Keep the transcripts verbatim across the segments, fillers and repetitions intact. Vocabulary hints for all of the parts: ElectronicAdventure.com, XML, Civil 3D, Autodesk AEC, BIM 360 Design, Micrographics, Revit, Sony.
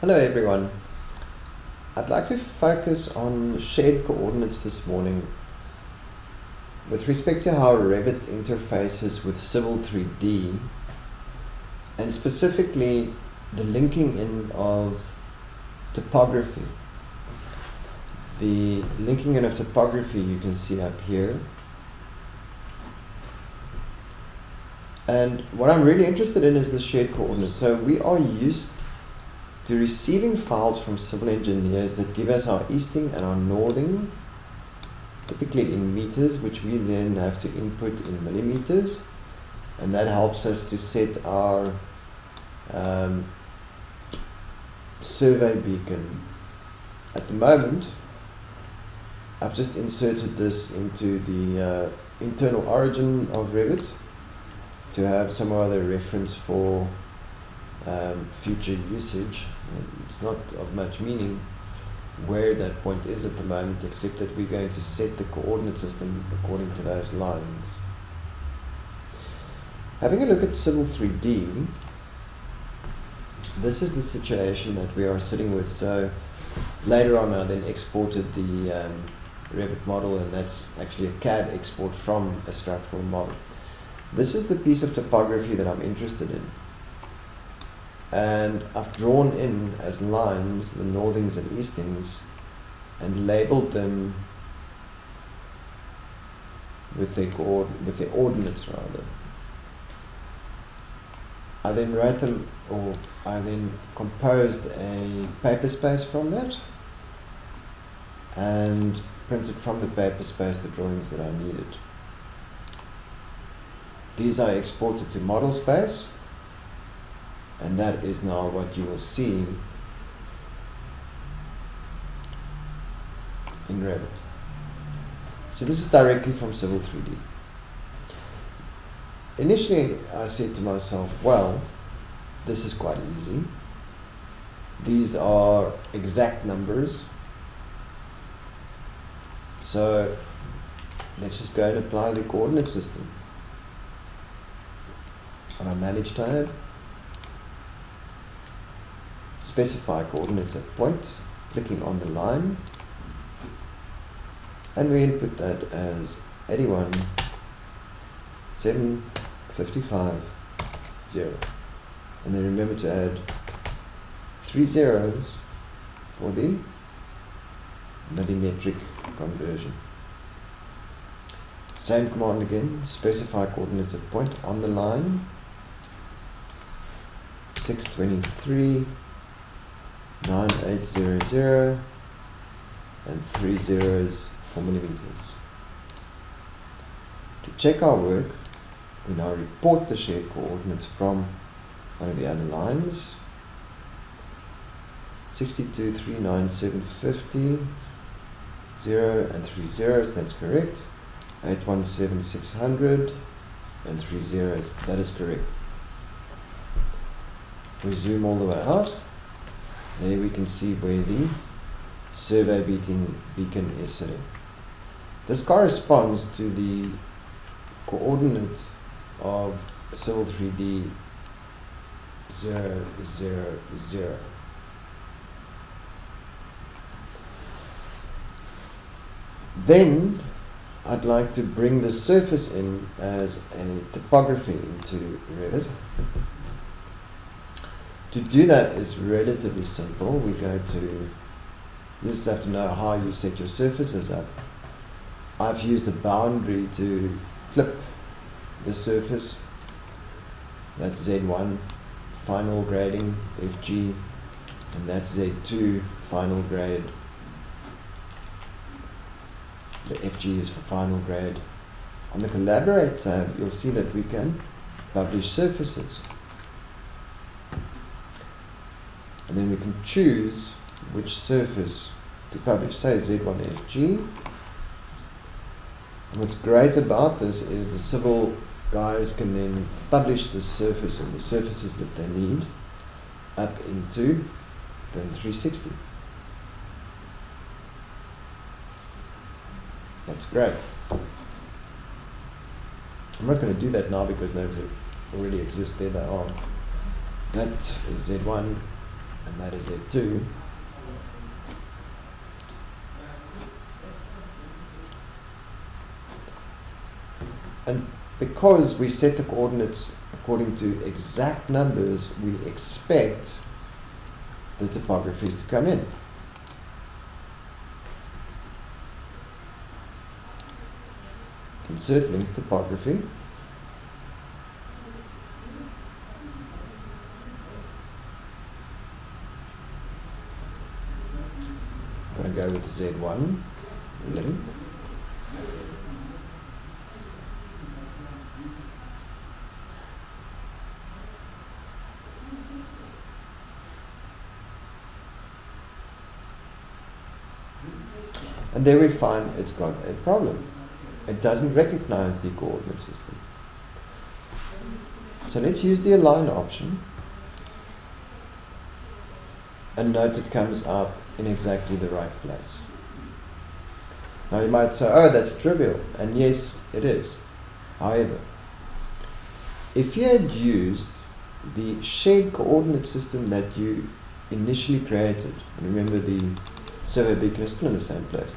Hello everyone. I'd like to focus on shared coordinates this morning with respect to how Revit interfaces with Civil three D, and specifically the linking in of topography. The linking in of topography you can see up here. And what I'm really interested in is the shared coordinates. So we are used to receiving files from civil engineers that give us our easting and our northing, typically in meters, which we then have to input in millimeters, and that helps us to set our um, survey beacon. At the moment, I've just inserted this into the uh, internal origin of Revit to have some other reference for Um, future usage. It's not of much meaning where that point is at the moment, except that we're going to set the coordinate system according to those lines. Having a look at Civil three D, this is the situation that we are sitting with. So later on I then exported the um, Revit model, and that's actually a C A D export from a structural model. This is the piece of topography that I'm interested in, and I've drawn in as lines the northings and eastings and labeled them with their, with their ordinates rather. I then wrote them, or I then composed a paper space from that and printed from the paper space the drawings that I needed. These I exported to model space, and that is now what you will see in Revit. So this is directly from Civil three D. Initially I said to myself, well, this is quite easy. These are exact numbers. So let's just go and apply the coordinate system. On our Manage tab, specify coordinates at point, clicking on the line, and we input that as eighty-one, seven, fifty-five, zero, and then remember to add three zeros for the millimetric conversion. Same command again, specify coordinates at point on the line, six twenty-three, nine eight zero zero, and three zeros for millimeters. To check our work, we now report the shared coordinates from one of the other lines, sixty-two, three ninety-seven, fifty, zero, and three zeros, that's correct, eight one seven, six hundred, and three zeros, that is correct. We zoom all the way out. There we can see where the survey beacon is sitting. This corresponds to the coordinate of Civil three D zero, zero, zero. Then I'd like to bring the surface in as a topography into Revit. To do that is relatively simple. We go to, you just have to know how you set your surfaces up. I've used a boundary to clip the surface. That's Z one, final grading, F G, and that's Z two, final grade. The F G is for final grade. On the Collaborate tab, you'll see that we can publish surfaces. And then we can choose which surface to publish, say Z one F G. And what's great about this is the civil guys can then publish the surface or the surfaces that they need up into BIM three sixty. That's great. I'm not going to do that now because those already exist there, they are. That is Z one. and that is a do and because we set the coordinates according to exact numbers, we expect the topographies to come in. Insert link topography. I'm going to go with the Z one link. And there we find it's got a problem. It doesn't recognize the coordinate system. So let's use the align option. And note it comes out in exactly the right place. Now you might say, oh, that's trivial. And yes, it is. However, if you had used the shared coordinate system that you initially created, remember the survey beacon is still in the same place,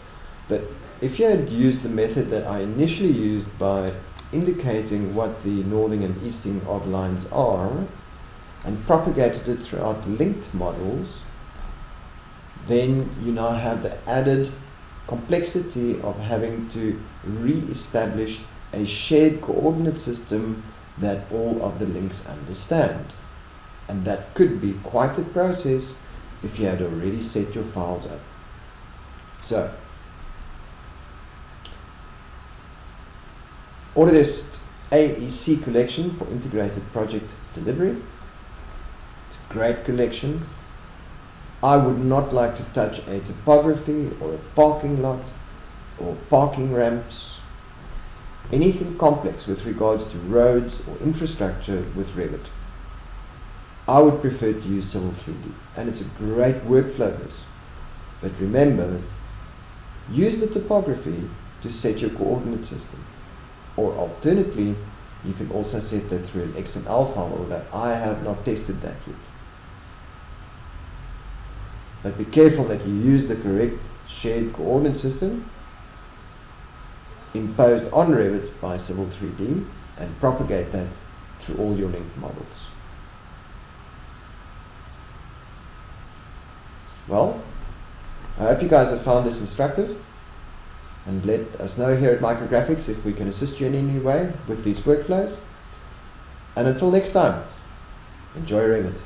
but if you had used the method that I initially used by indicating what the northing and easting of lines are and propagated it throughout linked models, then you now have the added complexity of having to re-establish a shared coordinate system that all of the links understand. And that could be quite a process if you had already set your files up. So, Autodesk A E C collection for integrated project delivery. It's a great collection. I would not like to touch a topography or a parking lot or parking ramps, anything complex with regards to roads or infrastructure with Revit. I would prefer to use Civil three D, and it's a great workflow this. But remember, use the topography to set your coordinate system. Or alternately, you can also set that through an X M L file, although I have not tested that yet. But be careful that you use the correct shared coordinate system imposed on Revit by Civil three D and propagate that through all your linked models. Well, I hope you guys have found this instructive, and let us know here at Micrographics if we can assist you in any way with these workflows. And until next time, enjoy Revit.